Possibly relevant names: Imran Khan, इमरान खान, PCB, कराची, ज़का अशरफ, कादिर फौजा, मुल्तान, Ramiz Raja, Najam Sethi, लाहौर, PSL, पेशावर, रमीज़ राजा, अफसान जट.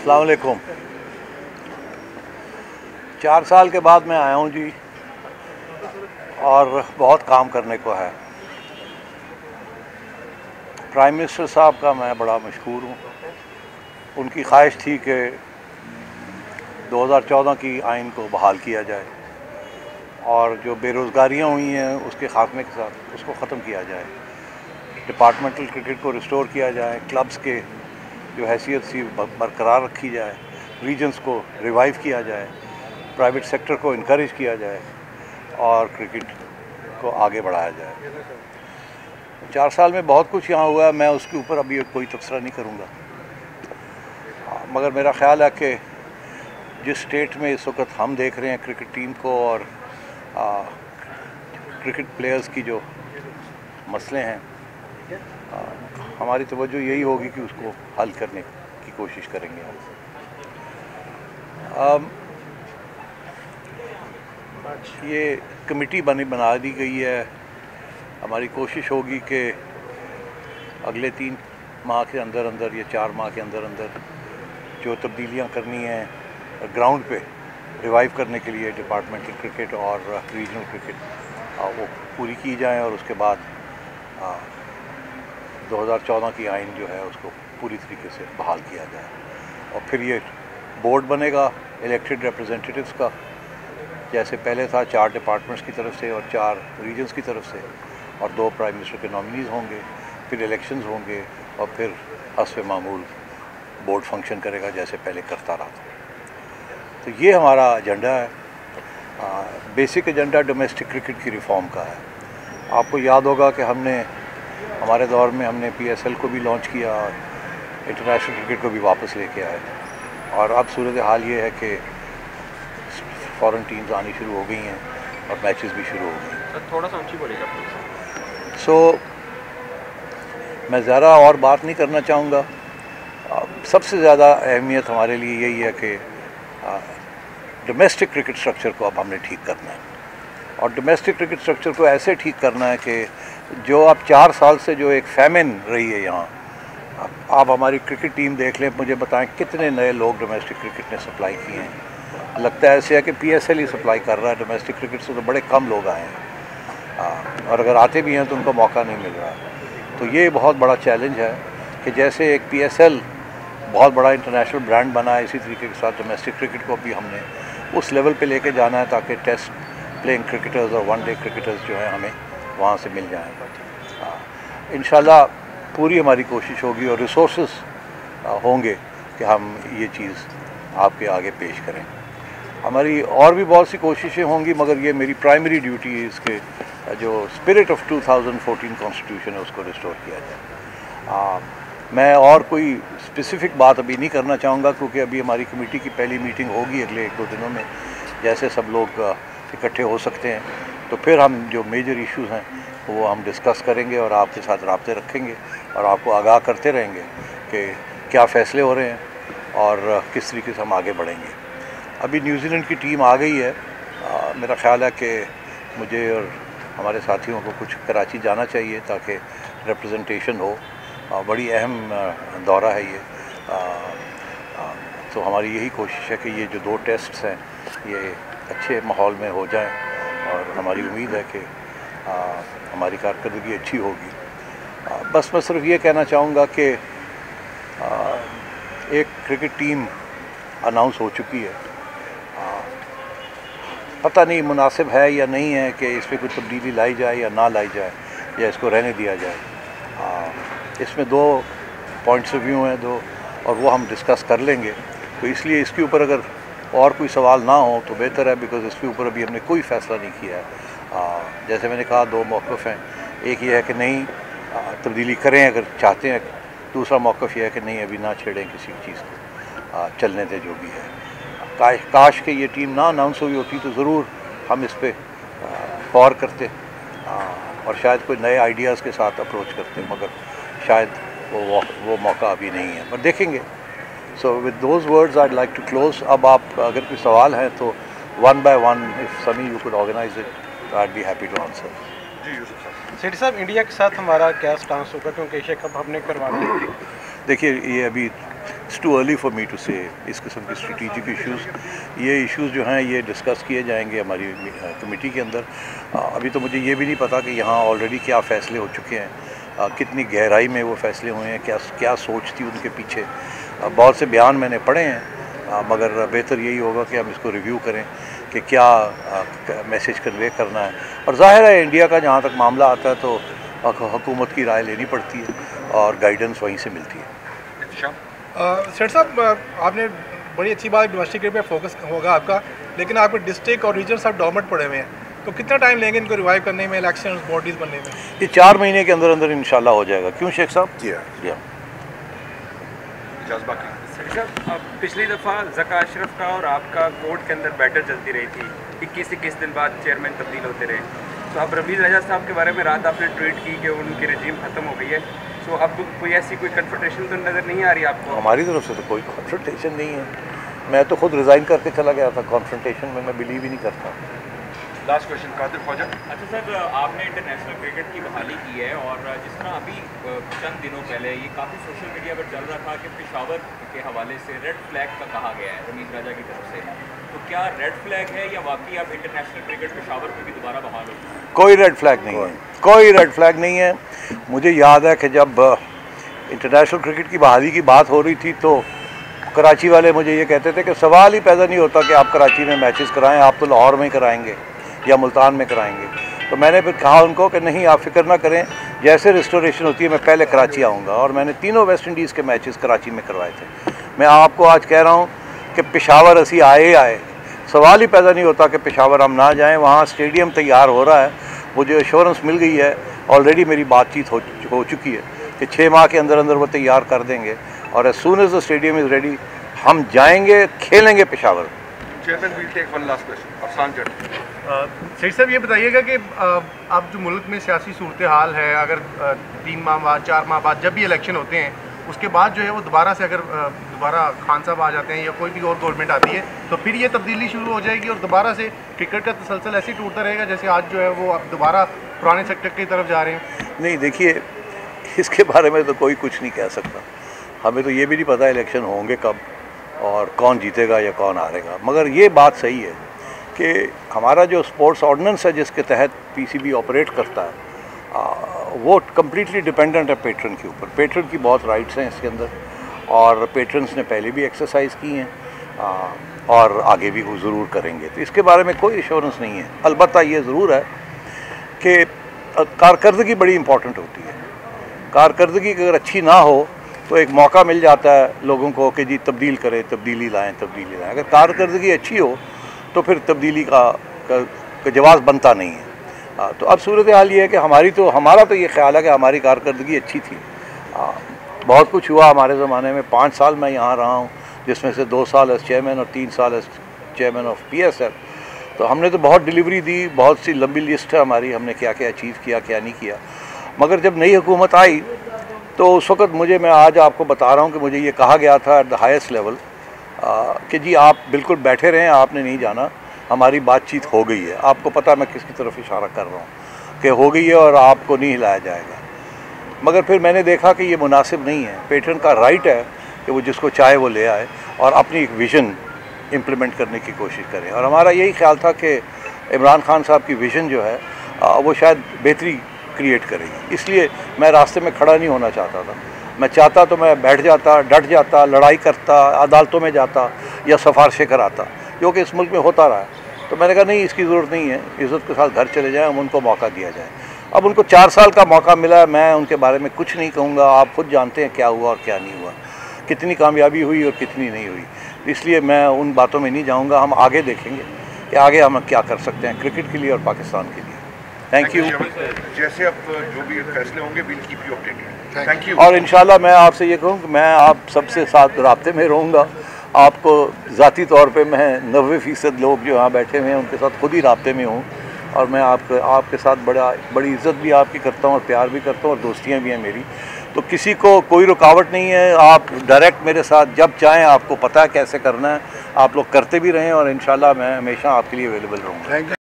अस्सलाम वालेकुम। 4 साल के बाद मैं आया हूँ जी और बहुत काम करने को है। प्राइम मिनिस्टर साहब का मैं बड़ा मशहूर हूँ। उनकी ख्वाहिश थी कि 2014 की आइन को बहाल किया जाए और जो बेरोज़गारियाँ हुई हैं उसके खात्मे के साथ उसको ख़त्म किया जाए, डिपार्टमेंटल क्रिकेट को रिस्टोर किया जाए, क्लब्स के जो हैसियत सी बरकरार रखी जाए, रीजन्स को रिवाइव किया जाए, प्राइवेट सेक्टर को इनकरेज किया जाए और क्रिकेट को आगे बढ़ाया जाए। 4 साल में बहुत कुछ यहाँ हुआ है, मैं उसके ऊपर अभी कोई तबसरा नहीं करूँगा, मगर मेरा ख़्याल है कि जिस स्टेट में इस वक्त हम देख रहे हैं क्रिकेट टीम को और क्रिकेट प्लेयर्स की जो मसले हैं, हमारी तवज्जो यही होगी कि उसको हल करने की कोशिश करेंगे हम। ये कमेटी बना दी गई है। हमारी कोशिश होगी कि अगले 3 माह के अंदर अंदर या 4 माह के अंदर अंदर जो तब्दीलियां करनी हैं ग्राउंड पे रिवाइव करने के लिए डिपार्टमेंटल क्रिकेट और रीजनल क्रिकेट वो पूरी की जाएं और उसके बाद 2014 की आइन जो है उसको पूरी तरीके से बहाल किया जाए। और फिर ये बोर्ड बनेगा इलेक्टेड रिप्रेजेंटेटिव्स का, जैसे पहले था 4 डिपार्टमेंट्स की तरफ से और 4 रीजन्स की तरफ से, और 2 प्राइम मिनिस्टर के नॉमिनीज़ होंगे, फिर इलेक्शंस होंगे और फिर हस्ब मामूल बोर्ड फंक्शन करेगा जैसे पहले करता रहा था। तो ये हमारा एजेंडा है। बेसिक एजेंडा डोमेस्टिक क्रिकेट की रिफॉर्म का है। आपको याद होगा कि हमारे दौर में हमने PSL को भी लॉन्च किया और इंटरनेशनल क्रिकेट को भी वापस लेके आए और अब सूरत हाल ये है कि फॉरेन टीम्स आनी शुरू हो गई हैं और मैचेस भी शुरू हो गए। थोड़ा सा ऊँची पड़ेगा। मैं ज़्यादा और बात नहीं करना चाहूँगा। सबसे ज़्यादा अहमियत हमारे लिए यही है कि डोमेस्टिक क्रिकेट स्ट्रक्चर को अब हमने ठीक करना है और डोमेस्टिक क्रिकेट स्ट्रक्चर को ऐसे ठीक करना है कि जो आप 4 साल से जो एक फैमिन रही है यहाँ, आप हमारी क्रिकेट टीम देख लें, मुझे बताएं कितने नए लोग डोमेस्टिक क्रिकेट ने सप्लाई किए हैं। लगता है ऐसे है कि PSL ही सप्लाई कर रहा है, डोमेस्टिक क्रिकेट से तो बड़े कम लोग आए हैं और अगर आते भी हैं तो उनको मौका नहीं मिल रहा। तो ये बहुत बड़ा चैलेंज है कि जैसे एक PSL बहुत बड़ा इंटरनेशनल ब्रांड बना है, इसी तरीके के साथ डोमेस्टिक क्रिकेट को भी हमने उस लेवल पे लेके जाना है ताकि टेस्ट प्लेइंग क्रिकेटर्स और वन डे क्रिकेटर्स जो हैं हमें वहाँ से मिल जाएँ। इंशाल्लाह पूरी हमारी कोशिश होगी और रिसोर्सेज होंगे कि हम ये चीज़ आपके आगे पेश करें। हमारी और भी बहुत सी कोशिशें होंगी, मगर ये मेरी प्राइमरी ड्यूटी है इसके जो स्पिरिट ऑफ 2014 कॉन्स्टिट्यूशन है उसको रिस्टोर किया जाए। मैं और कोई स्पेसिफिक बात अभी नहीं करना चाहूँगा क्योंकि अभी हमारी कमेटी की पहली मीटिंग होगी अगले 1-2 दिनों में, जैसे सब लोग इकट्ठे हो सकते हैं तो फिर हम जो मेजर इश्यूज़ हैं वो हम डिस्कस करेंगे और आपके साथ राब्ते रखेंगे और आपको आगाह करते रहेंगे कि क्या फ़ैसले हो रहे हैं और किस तरीके से हम आगे बढ़ेंगे। अभी न्यूजीलैंड की टीम आ गई है। मेरा ख़्याल है कि मुझे और हमारे साथियों को कुछ कराची जाना चाहिए ताकि रिप्रेजेंटेशन हो। बड़ी अहम दौरा है ये। तो हमारी यही कोशिश है कि ये जो 2 टेस्ट्स हैं ये अच्छे माहौल में हो जाएं और हमारी उम्मीद है कि हमारी कारकर्दगी अच्छी होगी। बस मैं सिर्फ ये कहना चाहूँगा कि एक क्रिकेट टीम अनाउंस हो चुकी है। पता नहीं मुनासिब है या नहीं है कि इस पर कोई तब्दीली लाई जाए या ना लाई जाए या इसको रहने दिया जाए। इसमें 2 पॉइंट्स ऑफ व्यू हैं और वो हम डिस्कस कर लेंगे। तो इसलिए इसके ऊपर अगर और कोई सवाल ना हो तो बेहतर है, बिकॉज़ इसके ऊपर अभी हमने कोई फ़ैसला नहीं किया है। जैसे मैंने कहा 2 मौक़िफ़ हैं, एक ये है कि नहीं तब्दीली करें अगर चाहते हैं, दूसरा मौक़िफ़ यह है कि नहीं अभी ना छेड़ें किसी चीज़ को, चलने दें जो भी है। काश कि ये टीम ना अनाउंस हुई होती तो ज़रूर हम इस पर गौर करते और शायद कोई नए आइडियाज़ के साथ अप्रोच करते, मगर शायद वो मौका अभी नहीं है, पर देखेंगे। So with those words I like to close. अब आप अगर कोई सवाल हैं तो 1 by 1 if Sami you could organise it I be happy to answer. जी सेठ साहब, इंडिया के साथ हमारा क्या स्टांस होगा क्योंकि एशिया कप हमने करवाना है? देखिए ये अभी it's too early for me to say. इस किस्म के स्ट्रेटिजिक इशूज़, ये इशूज़ जो हैं ये डिस्कस किए जाएंगे हमारी कमेटी के अंदर। अभी तो मुझे ये भी नहीं पता कि यहाँ ऑलरेडी क्या फ़ैसले हो चुके हैं, कितनी गहराई में वो फ़ैसले हुए हैं, क्या सोच थी उनके पीछे। बहुत से बयान मैंने पढ़े हैं, मगर बेहतर यही होगा कि हम इसको रिव्यू करें कि क्या मैसेज कन्वे करना है। और ज़ाहिर है इंडिया का जहाँ तक मामला आता है तो हुकूमत की राय लेनी पड़ती है और गाइडेंस वहीं से मिलती है। सर साहब, आपने बड़ी अच्छी बात, डोमेस्टिक पे फोकस होगा आपका, लेकिन आपके डिस्ट्रिक्ट और रीजन सब डॉर्मेंट पड़े हुए हैं, तो कितना टाइम लेंगे इनको रिवाइव करने में, इलेक्शन बॉडीज़ बनने में? ये 4 महीने के अंदर अंदर इंशाल्लाह हो जाएगा। क्यों शेख साहब? जी जी। पिछली दफ़ा ज़का अशरफ का और आपका कोर्ट के अंदर बैटर चलती रही थी, 21-21 दिन बाद चेयरमैन तब्दील होते रहे। तो अब रमीज़ राजा साहब के बारे में रात आपने ट्वीट की कि उनकी रजीम ख़त्म हो गई है, तो अब कोई ऐसी कोई कन्फ्रंटेशन तो नज़र नहीं आ रही आपको? हमारी तरफ से तो कोई कन्फ्रंटेशन नहीं है, मैं तो खुद रिज़ाइन करके चला गया था, कॉन्फ्रंटेशन में मैं बिलीव ही नहीं करता। लास्ट क्वेश्चन कादिर फौजा। अच्छा सर, आपने इंटरनेशनल क्रिकेट की बहाली की है, और जिस तरह अभी चंद दिनों पहले ये काफ़ी सोशल मीडिया पर चल रहा था कि पेशावर के हवाले से रेड फ्लैग का कहा गया है रमीज़ राजा की तरफ से, तो क्या रेड फ्लैग है या वाकई आप इंटरनेशनल क्रिकेट पेशावर पर भी दोबारा बहाल हो? कोई रेड फ्लैग नहीं है, कोई रेड फ्लैग नहीं है। मुझे याद है कि जब इंटरनेशनल क्रिकेट की बहाली की बात हो रही थी तो कराची वाले मुझे ये कहते थे कि सवाल ही पैदा नहीं होता कि आप कराची में मैचेस कराएँ, आप तो लाहौर में ही कराएँगे या मुल्तान में कराएंगे। तो मैंने फिर कहा उनको कि नहीं, आप फिक्र ना करें, जैसे रिस्टोरेशन होती है मैं पहले कराची आऊँगा, और मैंने तीनों वेस्ट इंडीज़ के मैचेस कराची में करवाए थे। मैं आपको आज कह रहा हूँ कि पेशावर असी आए, सवाल ही पैदा नहीं होता कि पेशावर हम ना जाएं। वहाँ स्टेडियम तैयार हो रहा है, मुझे एश्योरेंस मिल गई है, ऑलरेडी मेरी बातचीत हो चुकी है कि 6 माह के अंदर अंदर वो तैयार कर देंगे, और as soon as the stadium is ready हम जाएँगे, खेलेंगे पेशावर। Chairman will take one last question. अफसान जट सही साहब, ये बताइएगा कि अब जो मुल्क में सियासी सूरत हाल है, अगर 3 माह बाद 4 माह बाद जब भी इलेक्शन होते हैं उसके बाद जो है वो दोबारा से अगर दोबारा खान साहब आ जाते हैं या कोई भी और गवर्नमेंट आती है तो फिर ये तब्दीली शुरू हो जाएगी और दोबारा से क्रिकेट का तसलसल ऐसे ही टूटता रहेगा जैसे आज जो है वो अब दोबारा पुराने सेक्टर की तरफ जा रहे हैं? नहीं, देखिए इसके बारे में तो कोई कुछ नहीं कह सकता, हमें तो ये भी नहीं पता इलेक्शन होंगे कब और कौन जीतेगा या कौन हारेगा। मगर ये बात सही है कि हमारा जो स्पोर्ट्स ऑर्डिनेंस है जिसके तहत पीसीबी ऑपरेट करता है वो कम्प्लीटली डिपेंडेंट है पेट्रन के ऊपर। पेट्रन की बहुत राइट्स हैं इसके अंदर, और पेट्रन्स ने पहले भी एक्सरसाइज की हैं और आगे भी वो ज़रूर करेंगे, तो इसके बारे में कोई एश्योरेंस नहीं है। अलबत्ता ये ज़रूर है कि कारकर्दगी बड़ी इंपॉर्टेंट होती है, कारकर्दगी अगर अच्छी ना हो तो एक मौका मिल जाता है लोगों को कि जी तब्दील करें, तब्दीली लाएँ, तब्दीली लाएँ। अगर कारकर्दगी अच्छी हो तो फिर तब्दीली का जवाब बनता नहीं है। तो अब सूरत हाल ये है कि हमारा तो ये ख्याल है कि हमारी कारकर्दगी अच्छी थी, बहुत कुछ हुआ हमारे ज़माने में। 5 साल मैं यहाँ रहा हूँ, जिसमें से 2 साल एस चेयरमैन और 3 साल एस चेयरमैन ऑफ PSL। तो हमने तो बहुत डिलीवरी दी, बहुत सी लंबी लिस्ट है हमारी, हमने क्या क्या अचीव किया, क्या नहीं किया। मगर जब नई हुकूमत आई तो उस वक्त मैं आज आपको बता रहा हूँ कि मुझे ये कहा गया था एट द हाइस्ट लेवल कि जी आप बिल्कुल बैठे रहें, आपने नहीं जाना, हमारी बातचीत हो गई है। आपको पता मैं किसकी तरफ इशारा कर रहा हूँ कि हो गई है और आपको नहीं हिलाया जाएगा। मगर फिर मैंने देखा कि ये मुनासिब नहीं है, पेट्रन का राइट है कि वो जिसको चाहे वो ले आए और अपनी एक विज़न इम्प्लीमेंट करने की कोशिश करें। और हमारा यही ख्याल था कि इमरान खान साहब की विज़न जो है वो शायद बेहतरी क्रिएट करेगी, इसलिए मैं रास्ते में खड़ा नहीं होना चाहता था। मैं चाहता तो मैं बैठ जाता, डट जाता, लड़ाई करता, अदालतों में जाता या सिफारिशें कराता, जो कि इस मुल्क में होता रहा है। तो मैंने कहा नहीं, इसकी ज़रूरत नहीं है, इज़्ज़त के साथ घर चले जाएं, उनको मौका दिया जाए। अब उनको 4 साल का मौका मिला, मैं उनके बारे में कुछ नहीं कहूँगा, आप खुद जानते हैं क्या हुआ और क्या नहीं हुआ, कितनी कामयाबी हुई और कितनी नहीं हुई। इसलिए मैं उन बातों में नहीं जाऊँगा, हम आगे देखेंगे कि आगे हम क्या कर सकते हैं क्रिकेट के लिए और पाकिस्तान के लिए। Thank you. जैसे अब जो भी फैसले होंगे will keep you updated. Thank you. और इंशाल्लाह मैं आपसे ये कहूँ कि मैं आप सबसे साथ राब्ते में रहूँगा, आपको ज़ाती तौर पे मैं 90% लोग जो यहाँ बैठे हुए हैं उनके साथ खुद ही राब्ते में हूँ, और मैं आपके साथ बड़ी इज़्ज़त भी आपकी करता हूँ और प्यार भी करता हूँ और दोस्तियाँ भी हैं मेरी, तो किसी को कोई रुकावट नहीं है। आप डायरेक्ट मेरे साथ जब चाहें, आपको पता है कैसे करना है, आप लोग करते भी रहें, और इंशाल्लाह मैं हमेशा आपके लिए अवेलेबल रहूँगा।